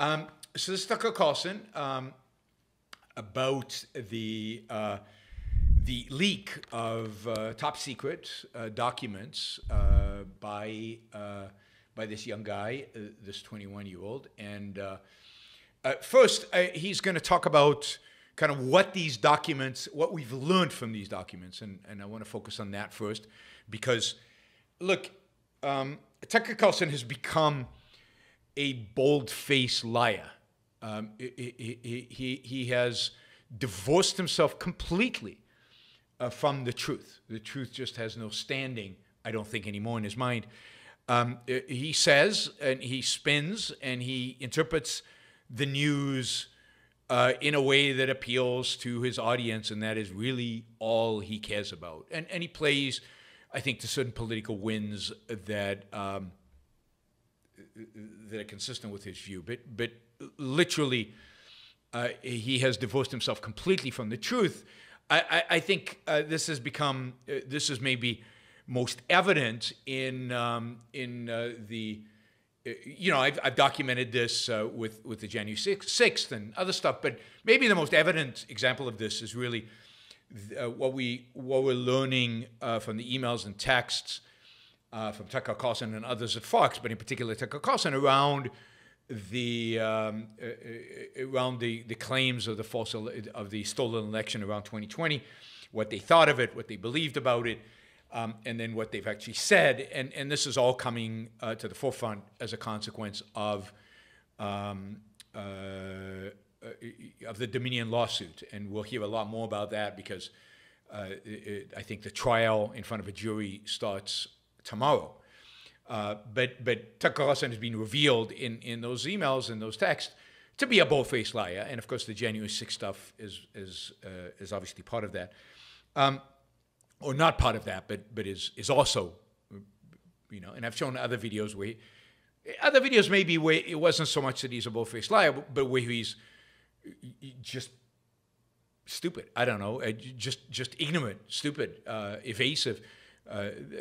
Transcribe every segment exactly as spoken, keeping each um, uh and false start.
Um, so this is Tucker Carlson um, about the uh, the leak of uh, top secret uh, documents uh, by uh, by this young guy, uh, this twenty-one-year-old. And uh, uh, first, uh, he's going to talk about kind of what these documents, what we've learned from these documents. And, and I want to focus on that first because, look, um, Tucker Carlson has become a bold-faced liar. Um, he, he, he has divorced himself completely uh, from the truth. The truth just has no standing, I don't think, anymore in his mind. Um, he says, and he spins, and he interprets the news Uh, in a way that appeals to his audience, and that is really all he cares about. And, and he plays, I think, to certain political wins that um, that are consistent with his view. But, but literally, uh, he has divorced himself completely from the truth. I, I, I think uh, this has become, uh, this is maybe most evident in, um, in uh, the You know, I've, I've documented this uh, with, with the January sixth and other stuff, but maybe the most evident example of this is really uh, what, we, what we're learning uh, from the emails and texts uh, from Tucker Carlson and others at Fox, but in particular Tucker Carlson, around the, um, uh, around the, the claims of the, false of the stolen election around twenty twenty, what they thought of it, what they believed about it. Um, and then what they've actually said, and, and this is all coming uh, to the forefront as a consequence of um, uh, of the Dominion lawsuit, and we'll hear a lot more about that because uh, it, it, I think the trial in front of a jury starts tomorrow. Uh, but but Tucker Carlson has been revealed in in those emails and those texts to be a bold-faced liar, and of course the January sixth stuff is is uh, is obviously part of that. Um, Or not part of that, but but is is also, you know. And I've shown other videos where, he, other videos maybe where it wasn't so much that he's a bold-faced liar, but where he's just stupid. I don't know, just just ignorant, stupid, uh, evasive. Uh,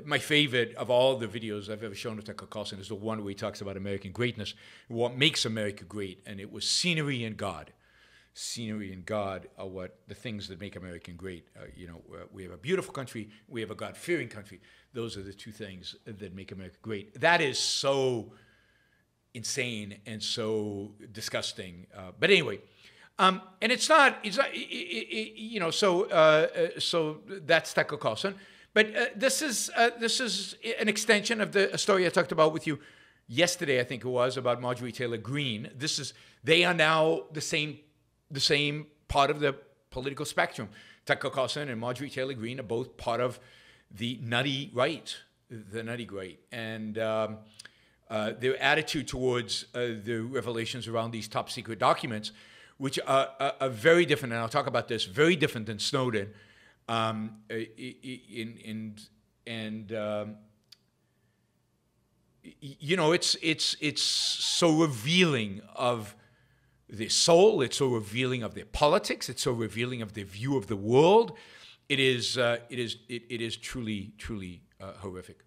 my favorite of all the videos I've ever shown of Tucker Carlson is the one where he talks about American greatness, what makes America great, and it was scenery and God. Scenery and God are what the things that make America great. Uh, you know, we have a beautiful country. We have a God-fearing country. Those are the two things that make America great. That is so insane and so disgusting. Uh, but anyway, um, and it's not. It's not. It, it, you know. So uh, so that's Tucker Carlson. But uh, this is uh, this is an extension of the story I talked about with you yesterday. I think it was about Marjorie Taylor Greene. This is. They are now the same. the same part of the political spectrum. Tucker Carlson and Marjorie Taylor Greene are both part of the nutty right, the nutty right. And um, uh, their attitude towards uh, the revelations around these top secret documents, which are, are, are very different, and I'll talk about this, very different than Snowden. Um, in, in, and, um, you know, it's, it's, it's so revealing of their soul, it's so revealing of their politics, it's so revealing of their view of the world. It is, uh, it is, it, it is truly, truly uh, horrific.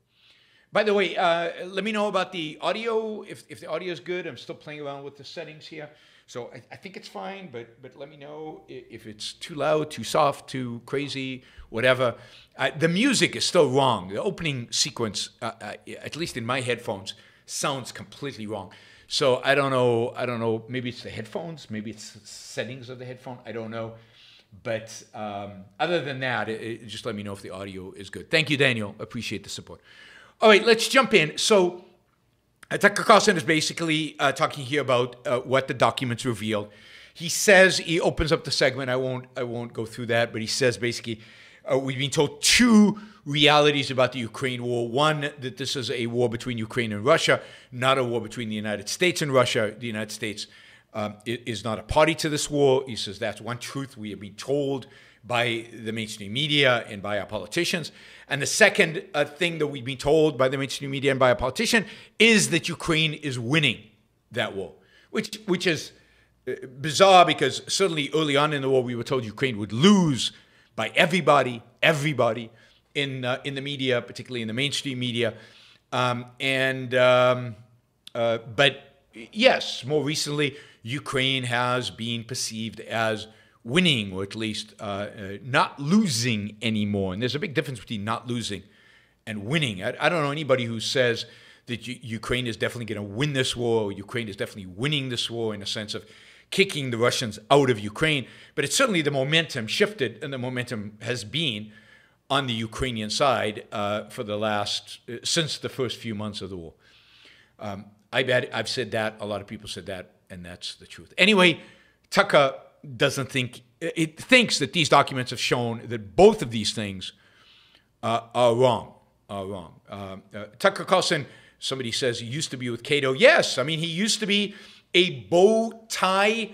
By the way, uh, let me know about the audio, if, if the audio is good. I'm still playing around with the settings here. So I, I think it's fine, but, but let me know if it's too loud, too soft, too crazy, whatever. Uh, the music is still wrong. The opening sequence, uh, uh, at least in my headphones, sounds completely wrong. So I don't know, I don't know, maybe it's the headphones, maybe it's the settings of the headphone, I don't know. But um, other than that, it, it, just let me know if the audio is good. Thank you, Daniel, appreciate the support. All right, let's jump in. So uh, Tucker Carlson is basically uh, talking here about uh, what the documents revealed. He says, he opens up the segment, I won't, I won't go through that, but he says basically, uh, we've been told two realities about the Ukraine war. One, that this is a war between Ukraine and Russia, not a war between the United States and Russia. The United States um, is not a party to this war. He says that's one truth we have been told by the mainstream media and by our politicians. And the second uh, thing that we've been told by the mainstream media and by our politician is that Ukraine is winning that war, which, which is bizarre because certainly early on in the war, we were told Ukraine would lose by everybody, everybody, in uh, in the media, particularly in the mainstream media, um, and um, uh, but yes, more recently, Ukraine has been perceived as winning, or at least uh, uh, not losing anymore. And there's a big difference between not losing and winning. I, I don't know anybody who says that U Ukraine is definitely going to win this war, or Ukraine is definitely winning this war in the sense of kicking the Russians out of Ukraine. But it's certainly the momentum shifted, and the momentum has been on the Ukrainian side uh, for the last, uh, since the first few months of the war. Um, I bet I've said that, a lot of people said that, and that's the truth. Anyway, Tucker doesn't think, it thinks that these documents have shown that both of these things uh, are wrong, are wrong. Um, uh, Tucker Carlson, somebody says he used to be with Cato. Yes, I mean, he used to be a bow tie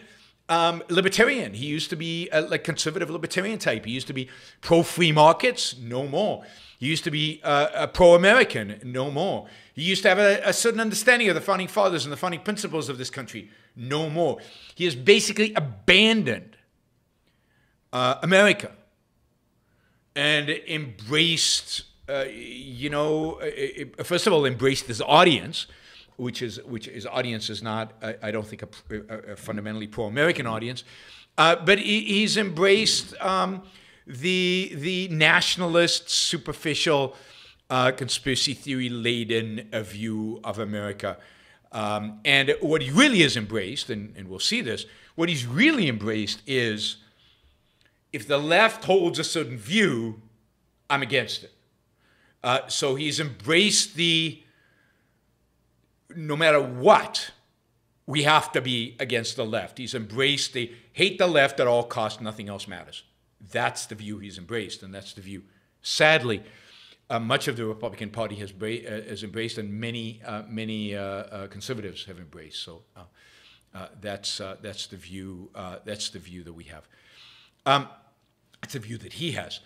um, libertarian. He used to be a like, conservative libertarian type. He used to be pro-free markets, no more. He used to be uh, pro-American, no more. He used to have a, a certain understanding of the founding fathers and the founding principles of this country, no more. He has basically abandoned uh, America and embraced, uh, you know, uh, first of all, embraced his audience, which is which his audience is not, I, I don't think, a, a fundamentally pro-American audience, uh, but he, he's embraced Um, the the nationalist, superficial, uh, conspiracy theory-laden view of America. Um, and what he really has embraced, and, and we'll see this, what he's really embraced is, if the left holds a certain view, I'm against it. Uh, so he's embraced the, no matter what, we have to be against the left. He's embraced the hate the left at all costs, nothing else matters. That's the view he's embraced, and that's the view, sadly, uh, much of the Republican Party has, uh, has embraced, and many, uh, many uh, uh, conservatives have embraced. So uh, uh, that's, uh, that's, the view, uh, that's the view that we have. Um, it's the view that he has.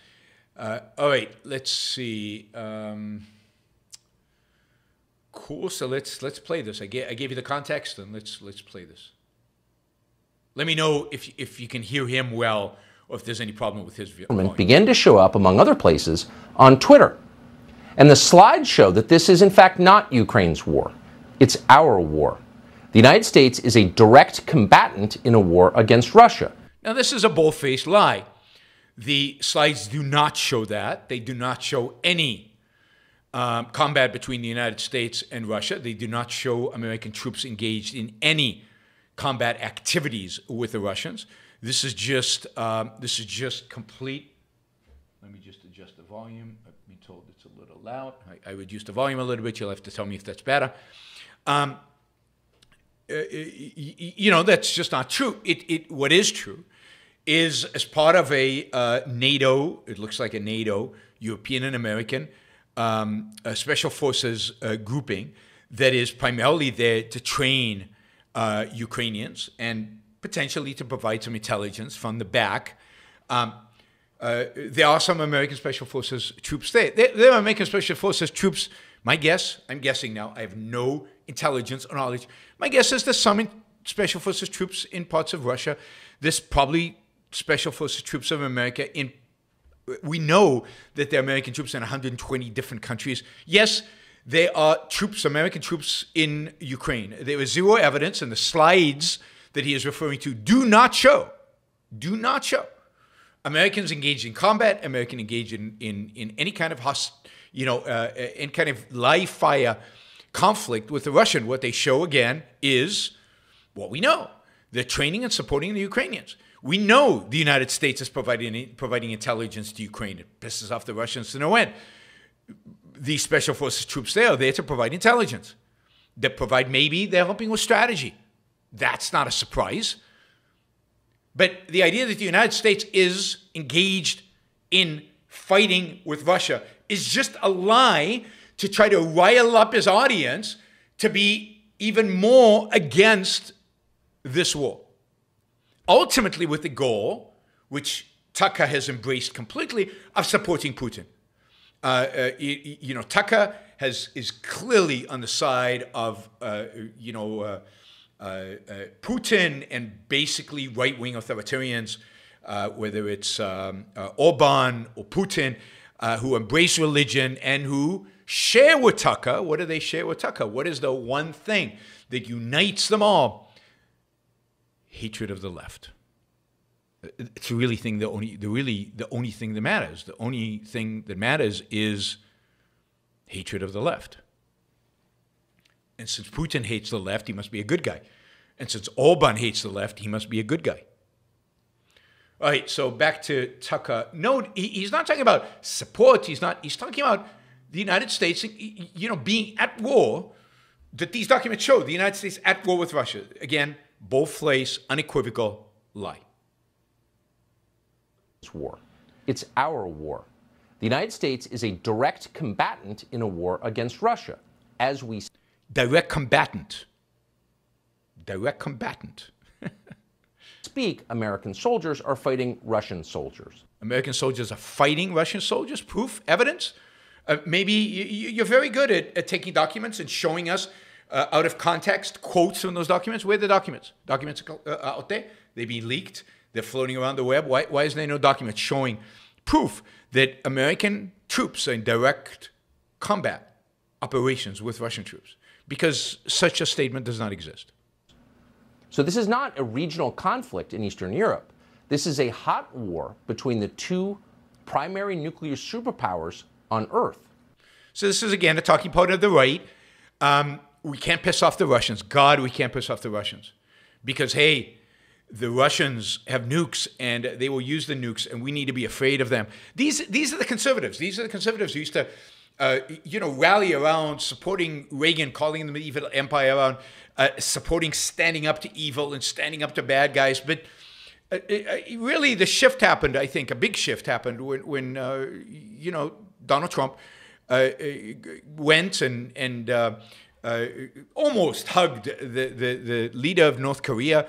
Uh, all right, let's see. Um, cool, so let's, let's play this. I gave, I gave you the context, and let's, let's play this. Let me know if, if you can hear him well, or if there's any problem with his view. Began to show up, among other places, on Twitter. And the slides show that this is, in fact, not Ukraine's war. It's our war. The United States is a direct combatant in a war against Russia. Now, this is a bold-faced lie. The slides do not show that. They do not show any um, combat between the United States and Russia. They do not show American troops engaged in any combat activities with the Russians. This is just, um, this is just complete. Let me just adjust the volume. I've been told it's a little loud. I, I reduced the volume a little bit. You'll have to tell me if that's better. Um, uh, you know, that's just not true. It, it, what is true is, as part of a uh, NATO, it looks like a NATO, European and American, um, a special forces uh, grouping that is primarily there to train uh, Ukrainians and potentially to provide some intelligence from the back. Um, uh, there are some American Special Forces troops there. There, there are American Special Forces troops. My guess, I'm guessing now, I have no intelligence or knowledge. My guess is there's some Special Forces troops in parts of Russia. There's probably Special Forces troops of America in, we know that there are American troops in one hundred twenty different countries. Yes, there are troops, American troops in Ukraine. There was zero evidence, and the slides that he is referring to do not show, do not show Americans engaged in combat, American engaged in, in, in any kind of host, you know, uh, any kind of live fire conflict with the Russian. What they show, again, is what we know. They're training and supporting the Ukrainians. We know the United States is providing, providing intelligence to Ukraine. It pisses off the Russians to no end. These special forces troops there are there to provide intelligence. They provide, maybe they're helping with strategy. That's not a surprise. But the idea that the United States is engaged in fighting with Russia is just a lie to try to rile up his audience to be even more against this war. Ultimately with the goal, which Tucker has embraced completely, of supporting Putin. Uh, uh, you know, Tucker has, is clearly on the side of, uh, you know, uh, Uh, uh, Putin and basically right-wing authoritarians, uh, whether it's um, uh, Orban or Putin, uh, who embrace religion and who share with Tucker. What do they share with Tucker? What is the one thing that unites them all? Hatred of the left. It's the really thing. The only, the really, the only thing that matters. The only thing that matters is hatred of the left. And since Putin hates the left, he must be a good guy. And since Orban hates the left, he must be a good guy. All right, so back to Tucker. No, he, he's not talking about support. He's not. He's talking about the United States, you know, being at war. That these documents show the United States at war with Russia. Again, bold-faced, unequivocal lie. It's war. It's our war. The United States is a direct combatant in a war against Russia, as we direct combatant. Direct combatant. Speak, American soldiers are fighting Russian soldiers. American soldiers are fighting Russian soldiers? Proof? Evidence? Uh, maybe you, you're very good at, at taking documents and showing us uh, out of context quotes from those documents. Where are the documents? Documents are out there. They've been leaked. They're floating around the web. Why, why is there no document showing proof that American troops are in direct combat operations with Russian troops? Because such a statement does not exist. So this is not a regional conflict in Eastern Europe. This is a hot war between the two primary nuclear superpowers on Earth. So this is, again, a talking point of the right. Um, we can't piss off the Russians. God, we can't piss off the Russians. Because, hey, the Russians have nukes, and they will use the nukes, and we need to be afraid of them. These, these are the conservatives. These are the conservatives who used to, uh, you know, rally around supporting Reagan, calling the medieval empire around, Uh, supporting standing up to evil and standing up to bad guys. But uh, it, uh, really the shift happened, I think, a big shift happened when, when uh, you know, Donald Trump uh, went and, and uh, uh, almost hugged the, the, the leader of North Korea,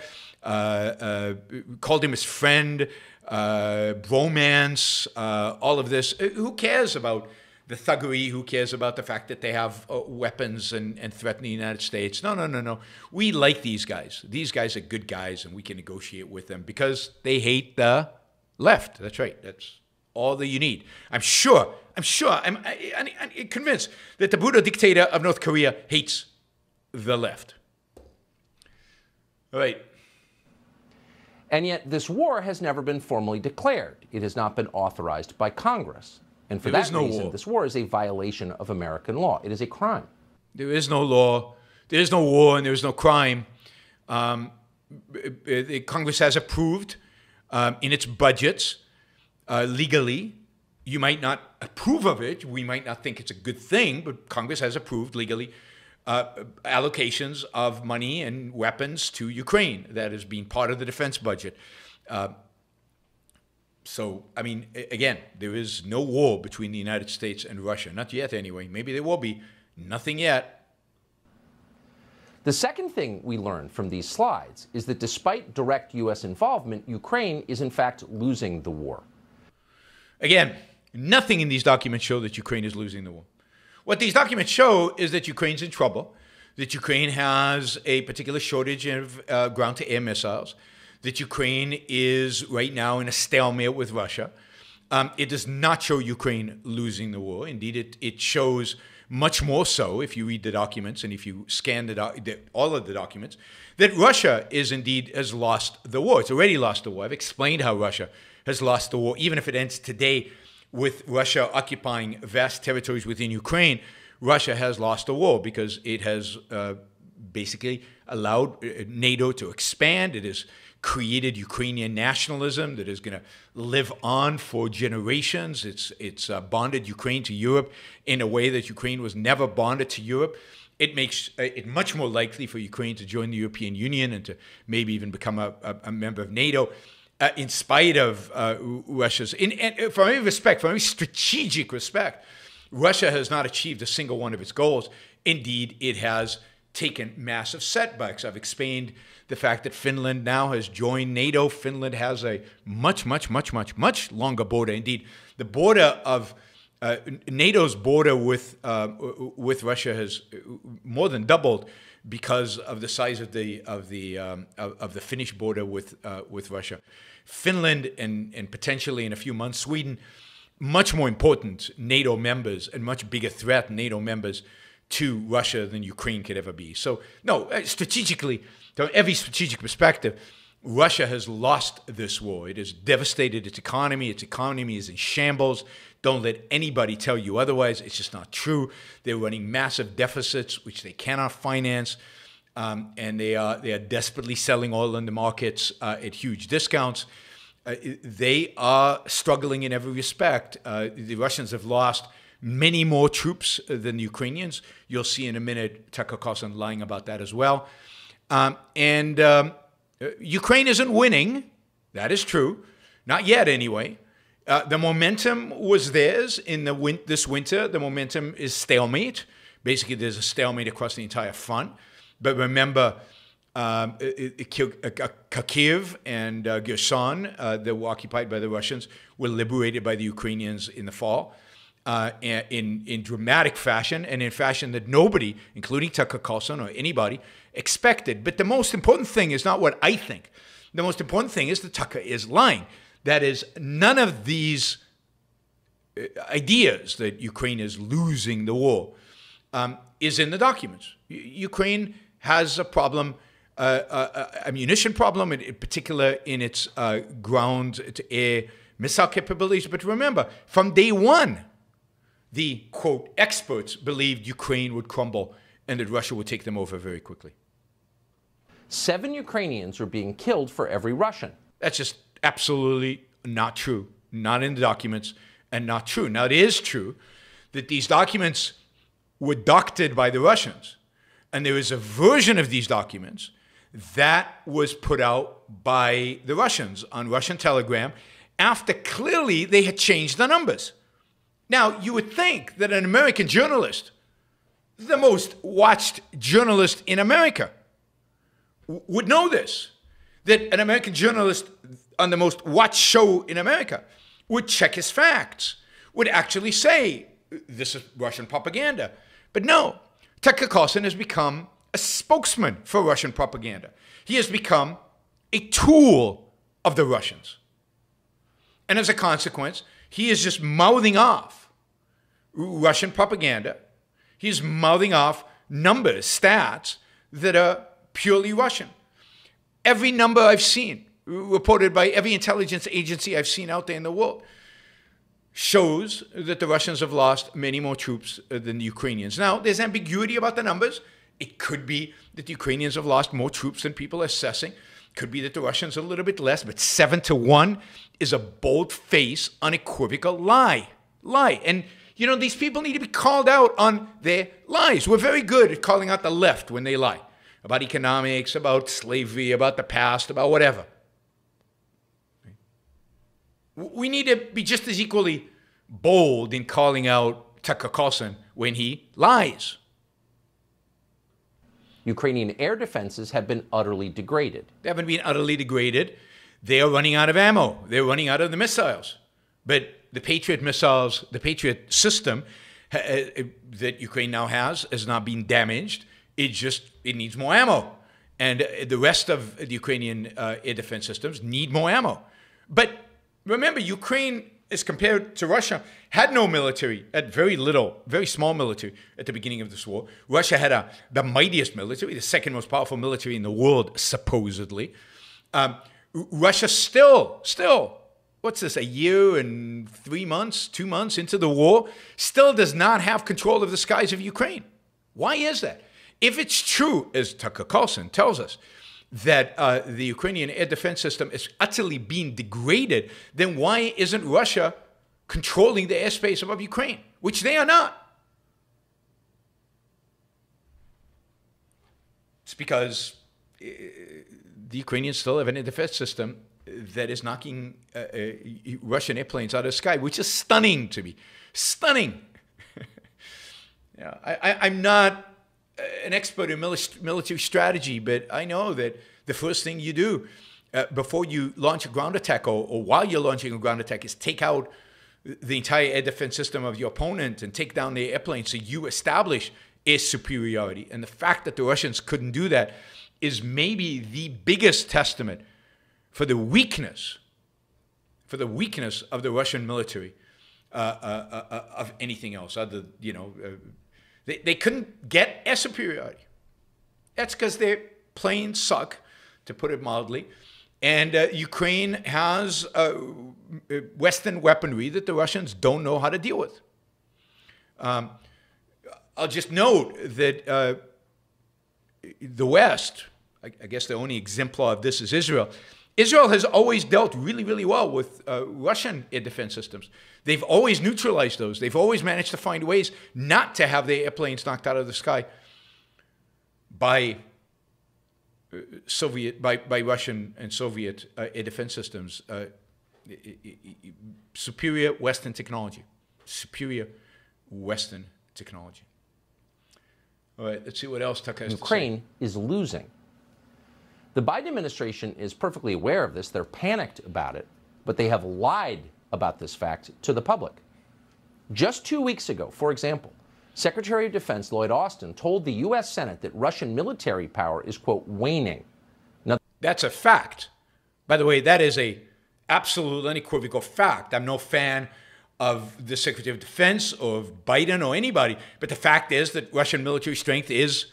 uh, uh, called him his friend, uh, bromance, uh, all of this. Who cares about the thuggery? Who cares about the fact that they have uh, weapons and, and threaten the United States? No, no, no, no. We like these guys. These guys are good guys, and we can negotiate with them because they hate the left. That's right. That's all that you need. I'm sure, I'm sure, I'm, I, I, I'm convinced that the brutal dictator of North Korea hates the left. All right. And yet this war has never been formally declared. It has not been authorized by Congress. And for that reason, this war is a violation of American law. It is a crime. There is no law. There is no war, and there is no crime. Um, Congress has approved um, in its budgets uh, legally. You might not approve of it. We might not think it's a good thing, but Congress has approved legally uh, allocations of money and weapons to Ukraine. That has been part of the defense budget. Uh, So, I mean, again, there is no war between the United States and Russia. Not yet, anyway. Maybe there will be. Nothing yet. The second thing we learned from these slides is that despite direct U S involvement, Ukraine is, in fact, losing the war. Again, nothing in these documents show that Ukraine is losing the war. What these documents show is that Ukraine's in trouble, that Ukraine has a particular shortage of uh, ground-to-air missiles, that Ukraine is right now in a stalemate with Russia. Um, it does not show Ukraine losing the war. Indeed, it, it shows much more so, if you read the documents and if you scan the doc the, all of the documents, that Russia is indeed has lost the war. It's already lost the war. I've explained how Russia has lost the war. Even if it ends today with Russia occupying vast territories within Ukraine, Russia has lost the war because it has uh, basically allowed NATO to expand. It is created Ukrainian nationalism that is going to live on for generations. It's, it's uh, bonded Ukraine to Europe in a way that Ukraine was never bonded to Europe. It makes it much more likely for Ukraine to join the European Union and to maybe even become a, a, a member of NATO uh, in spite of uh, Russia's... In, in, for any respect, for any strategic respect, Russia has not achieved a single one of its goals. Indeed, it has taken massive setbacks. I've explained the fact that Finland now has joined NATO. Finland has a much, much, much, much, much longer border. Indeed, the border of uh, NATO's border with uh, with Russia has more than doubled because of the size of the of the um, of, of the Finnish border with uh, with Russia. Finland and and potentially in a few months Sweden much more important NATO members and much bigger threat NATO members to Russia than Ukraine could ever be. So no, strategically, from every strategic perspective, Russia has lost this war. It has devastated its economy. Its economy is in shambles. Don't let anybody tell you otherwise. It's just not true. They're running massive deficits, which they cannot finance. Um, and they are, they are desperately selling oil in the markets uh, at huge discounts. Uh, they are struggling in every respect. Uh, the Russians have lost many more troops than the Ukrainians. You'll see in a minute Tucker Carlson lying about that as well. Um, and um, Ukraine isn't winning. That is true. Not yet, anyway. Uh, the momentum was theirs in the win this winter. The momentum is stalemate. Basically, there's a stalemate across the entire front. But remember, Um, Kharkiv and uh, Gerson uh, that were occupied by the Russians were liberated by the Ukrainians in the fall uh, in, in dramatic fashion, and in fashion that nobody, including Tucker Carlson or anybody, expected. But the most important thing is not what I think. The most important thing is that Tucker is lying. That is, none of these ideas that Ukraine is losing the war um, is in the documents. U Ukraine has a problem. Uh, a, a ammunition problem, in, in particular in its uh, ground-to-air missile capabilities. But remember, from day one, the, quote, experts believed Ukraine would crumble and that Russia would take them over very quickly. Seven Ukrainians are being killed for every Russian. That's just absolutely not true, not in the documents, and not true. Now, it is true that these documents were doctored by the Russians, and there is a version of these documents that was put out by the Russians on Russian Telegram after clearly they had changed the numbers. Now, you would think that an American journalist, the most watched journalist in America, would know this, that an American journalist on the most watched show in America would check his facts, would actually say, this is Russian propaganda. But no, Tucker Carlson has become a spokesman for Russian propaganda. He has become a tool of the Russians. And as a consequence, he is just mouthing off Russian propaganda. He's mouthing off numbers, stats that are purely Russian. Every number I've seen, reported by every intelligence agency I've seen out there in the world, shows that the Russians have lost many more troops than the Ukrainians. Now, there's ambiguity about the numbers. It could be that the Ukrainians have lost more troops than people are assessing. It could be that the Russians are a little bit less, but seven to one is a bold-faced, unequivocal lie. Lie. And, you know, these people need to be called out on their lies. We're very good at calling out the left when they lie about economics, about slavery, about the past, about whatever. We need to be just as equally bold in calling out Tucker Carlson when he lies. Ukrainian air defenses have been utterly degraded. They haven't been utterly degraded. They are running out of ammo. They're running out of the missiles. But the Patriot missiles, the Patriot system uh, that Ukraine now has has not been damaged. It just, it needs more ammo. And uh, the rest of the Ukrainian uh, air defense systems need more ammo. But remember, Ukraine, as compared to Russia, had no military, had very little, very small military at the beginning of this war. Russia had a, the mightiest military, the second most powerful military in the world, supposedly. Um, Russia still, still, what's this, a year and three months, two months into the war, still does not have control of the skies of Ukraine. Why is that? If it's true, as Tucker Carlson tells us, that uh, the Ukrainian air defense system is utterly being degraded, then why isn't Russia controlling the airspace above Ukraine, which they are not? It's because uh, the Ukrainians still have an air defense system that is knocking uh, uh, Russian airplanes out of the sky, which is stunning to me. Stunning. Yeah, I, I, I'm not an expert in military strategy, but I know that the first thing you do uh, before you launch a ground attack, or, or while you're launching a ground attack, is take out the entire air defense system of your opponent and take down their airplane so you establish air superiority. And the fact that the Russians couldn't do that is maybe the biggest testament for the weakness, for the weakness of the Russian military uh, uh, uh, of anything else other, you know, uh, they, they couldn't get air superiority. That's because their planes suck, to put it mildly. And uh, Ukraine has uh, Western weaponry that the Russians don't know how to deal with. Um, I'll just note that uh, the West, I, I guess the only exemplar of this is Israel. Israel has always dealt really, really well with uh, Russian air defense systems. They've always neutralized those. They've always managed to find ways not to have their airplanes knocked out of the sky by Soviet, by, by Russian and Soviet uh, air defense systems. Uh, superior Western technology. Superior Western technology. All right, let's see what else Tucker has to say. Ukraine is losing. The Biden administration is perfectly aware of this. They're panicked about it, but they have lied about this fact to the public. Just two weeks ago, for example, Secretary of Defense Lloyd Austin told the U S Senate that Russian military power is, quote, waning. Now, that's a fact. By the way, that is a absolute unequivocal fact. I'm no fan of the Secretary of Defense or of Biden or anybody, but the fact is that Russian military strength is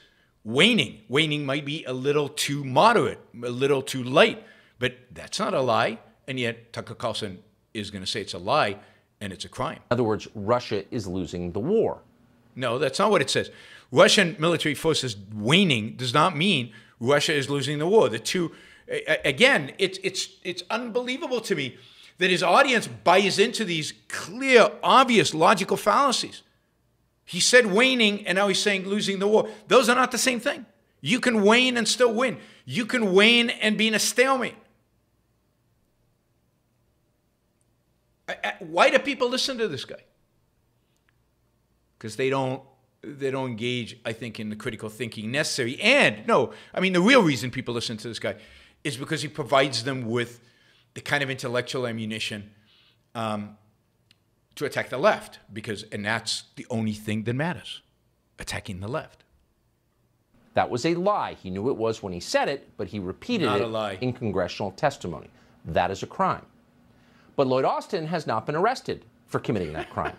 waning. Waning might be a little too moderate, a little too light, but that's not a lie. And yet Tucker Carlson is going to say it's a lie and it's a crime. In other words, Russia is losing the war. No, that's not what it says. Russian military forces waning does not mean Russia is losing the war. The two, again, it's, it's, it's unbelievable to me that his audience buys into these clear, obvious, logical fallacies. He said waning, and now he's saying losing the war. Those are not the same thing. You can wane and still win. You can wane and be in a stalemate. I, I, why do people listen to this guy? Because they don't, they don't engage, I think, in the critical thinking necessary. And, no, I mean, the real reason people listen to this guy is because he provides them with the kind of intellectual ammunition um, to attack the left, because, and that's the only thing that matters, attacking the left. That was a lie. He knew it was when he said it, but he repeated Not a lie. it in congressional testimony. That is a crime. But Lloyd Austin has not been arrested for committing that crime.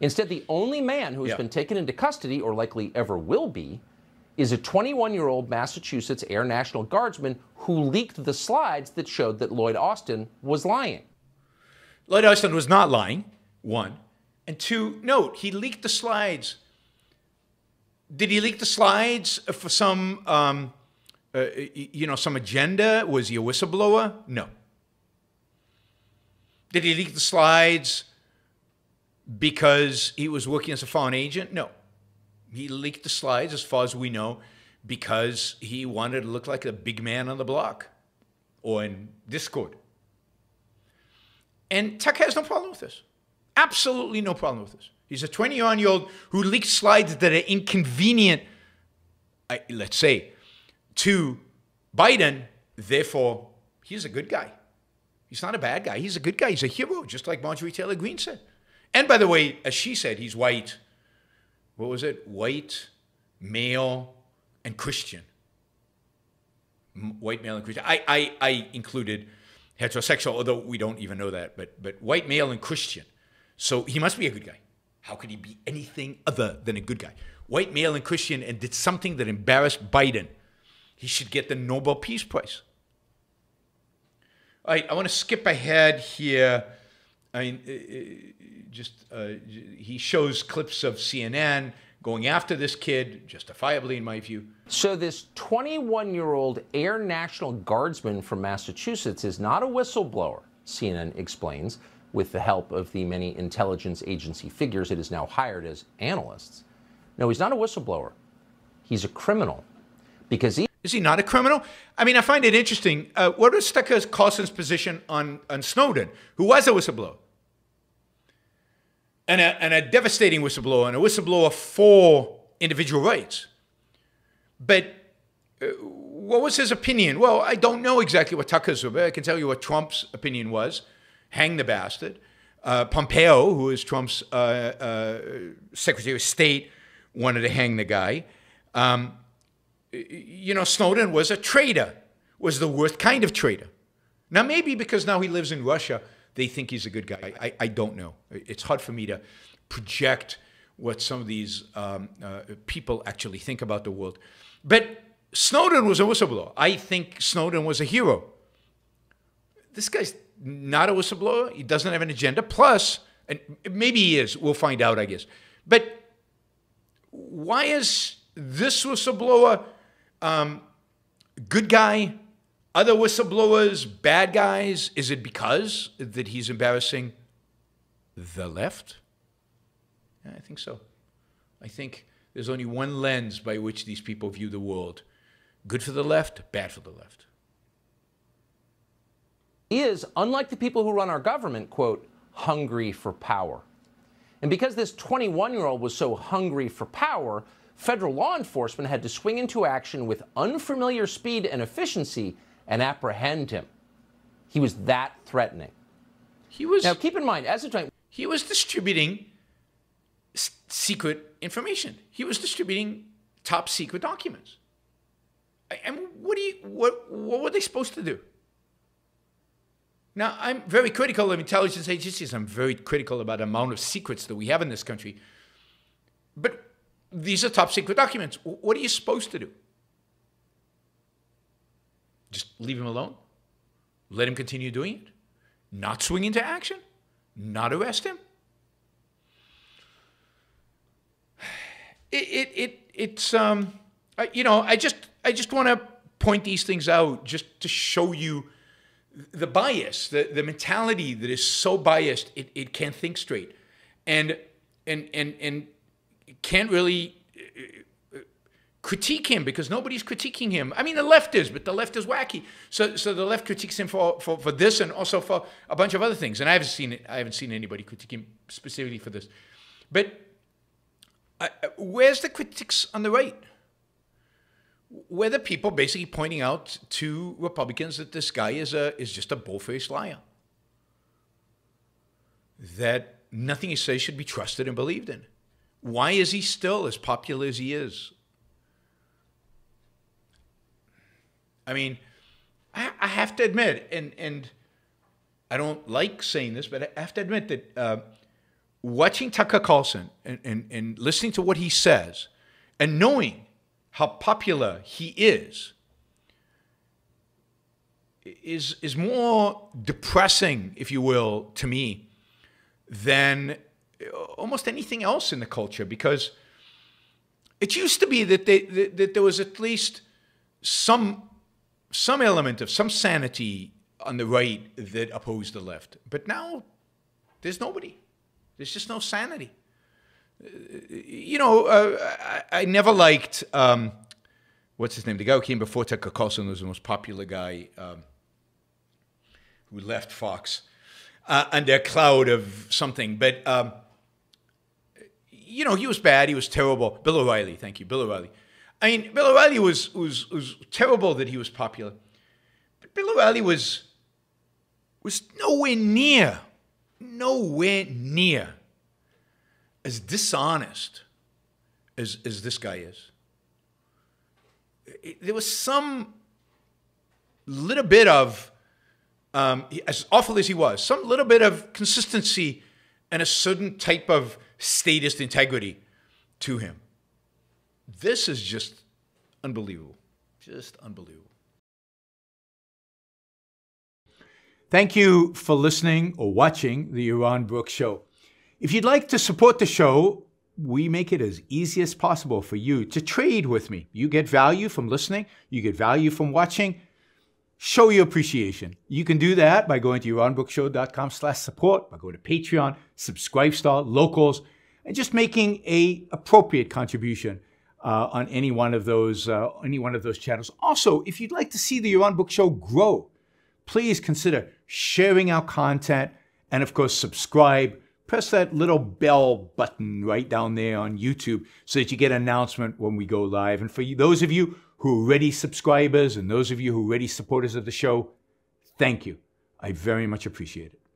Instead, the only man who has yeah. been taken into custody, or likely ever will be, is a twenty-one-year-old Massachusetts Air National Guardsman who leaked the slides that showed that Lloyd Austin was lying. Lloyd Austin was not lying, one. And two, note, he leaked the slides. Did he leak the slides for some, um, uh, you know, some agenda? Was he a whistleblower? No. Did he leak the slides because he was working as a foreign agent? No. He leaked the slides, as far as we know, because he wanted to look like a big man on the block or in Discord. And Tucker has no problem with this. Absolutely no problem with this. He's a twenty-one-year-old who leaked slides that are inconvenient, I, let's say, to Biden. Therefore, he's a good guy. He's not a bad guy. He's a good guy. He's a hero, just like Marjorie Taylor Greene said. And by the way, as she said, he's white. What was it? White, male, and Christian. M white, male, and Christian. I, I, I included heterosexual, although we don't even know that, but, but white, male, and Christian. So he must be a good guy. How could he be anything other than a good guy? White, male, and Christian, and did something that embarrassed Biden. He should get the Nobel Peace Prize. All right, I want to skip ahead here. I mean, just uh, he shows clips of C N N going after this kid, justifiably, in my view. So this twenty-one-year-old Air National Guardsman from Massachusetts is not a whistleblower, C N N explains, with the help of the many intelligence agency figures it is now hired as analysts. No, he's not a whistleblower. He's a criminal. Because he... Is he not a criminal? I mean, I find it interesting. Uh, what is Tucker Carlson's position on, on Snowden, who was a whistleblower? And a, and a devastating whistleblower, and a whistleblower for individual rights. But uh, what was his opinion? Well, I don't know exactly what Tucker's was, but I can tell you what Trump's opinion was. Hang the bastard. Uh, Pompeo, who is Trump's uh, uh, Secretary of State, wanted to hang the guy. Um, You know, Snowden was a traitor, was the worst kind of traitor. Now, maybe because now he lives in Russia, they think he's a good guy. I, I don't know. It's hard for me to project what some of these um, uh, people actually think about the world. But Snowden was a whistleblower. I think Snowden was a hero. This guy's not a whistleblower. He doesn't have an agenda. Plus, and maybe he is. We'll find out, I guess. But why is this whistleblower um, good guy? Other whistleblowers, bad guys? Is it because that he's embarrassing the left? Yeah, I think so. I think there's only one lens by which these people view the world. Good for the left, bad for the left. He is, unlike the people who run our government, quote, hungry for power. And because this twenty-one-year-old was so hungry for power, federal law enforcement had to swing into action with unfamiliar speed and efficiency and apprehend him. He was that threatening. He was. Now, keep in mind, as a time, he was distributing secret information. He was distributing top secret documents. And what do you? What? What were they supposed to do? Now, I'm very critical of intelligence agencies. I'm very critical about the amount of secrets that we have in this country. But these are top secret documents. What are you supposed to do? Just leave him alone? Let him continue doing it? Not swing into action? Not arrest him? It, it, it, it's, um, I, you know, I just, I just want to point these things out just to show you the bias, the, the mentality that is so biased, it, it can't think straight and, and, and, and can't really critique him because nobody's critiquing him. I mean, the left is, but the left is wacky. So, so the left critiques him for, for, for this and also for a bunch of other things. And I haven't seen it. I haven't seen anybody critique him specifically for this, but uh, where's the critics on the right? Where the people basically pointing out to Republicans that this guy is a is just a bull-faced liar, that nothing he says should be trusted and believed in. Why is he still as popular as he is? I mean, I, I have to admit, and and I don't like saying this, but I have to admit that uh, watching Tucker Carlson and, and and listening to what he says, and knowing how popular he is, is, is more depressing, if you will, to me than almost anything else in the culture, because it used to be that, they, that, that there was at least some, some element of some sanity on the right that opposed the left. But now there's nobody. There's just no sanity. You know, uh, I, I never liked, um, what's his name? The guy who came before Tucker Carlson was the most popular guy um, who left Fox uh, under a cloud of something. But, um, you know, he was bad. He was terrible. Bill O'Reilly. Thank you. Bill O'Reilly. I mean, Bill O'Reilly was, was, was terrible that he was popular. But Bill O'Reilly was, was nowhere near, nowhere near as dishonest as, as this guy is. It, there was some little bit of, um, as awful as he was, some little bit of consistency and a certain type of statist integrity to him. This is just unbelievable, just unbelievable. Thank you for listening or watching The Yaron Brook Show. If you'd like to support the show, we make it as easy as possible for you to trade with me. You get value from listening. You get value from watching. Show your appreciation. You can do that by going to yaron brook show dot com slash support, by going to Patreon, Subscribestar, Locals, and just making a appropriate contribution uh, on any one of those uh, any one of those channels. Also, if you'd like to see the Yaron Brook Show grow, please consider sharing our content and, of course, subscribe. Press that little bell button right down there on YouTube so that you get an announcement when we go live. And for you, those of you who are already subscribers and those of you who are already supporters of the show, thank you. I very much appreciate it.